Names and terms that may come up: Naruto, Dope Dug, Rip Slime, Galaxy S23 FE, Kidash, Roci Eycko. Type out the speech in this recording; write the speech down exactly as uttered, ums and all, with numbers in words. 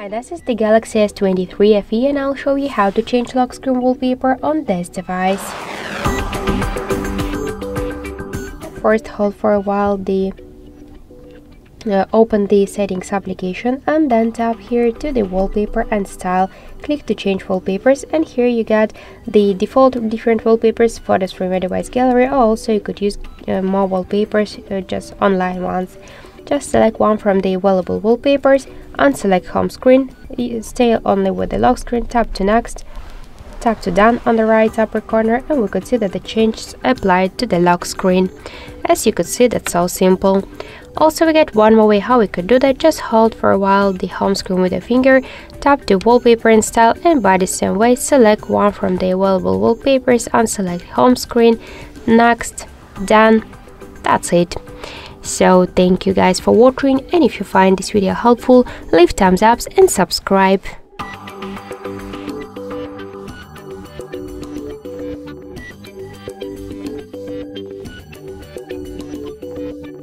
Hi, this is the Galaxy S twenty-three F E and I'll show you how to change lock screen wallpaper on this device. First, hold for a while the uh, open the settings application and then tap here to the wallpaper and style. Click to change wallpapers, and here you get the default different wallpapers, photos from your device gallery, or also you could use uh, more wallpapers, uh, just online ones. Just select one from the available wallpapers, unselect home screen, stay only with the lock screen, tap to next, tap to done on the right upper corner, and we could see that the changes applied to the lock screen. As you could see, that's so simple. Also, we get one more way how we could do that. Just hold for a while the home screen with a finger, tap to wallpaper and style, and by the same way, select one from the available wallpapers, unselect home screen, next, done, that's it. So thank you guys for watching, and if you find this video helpful, leave thumbs ups and subscribe.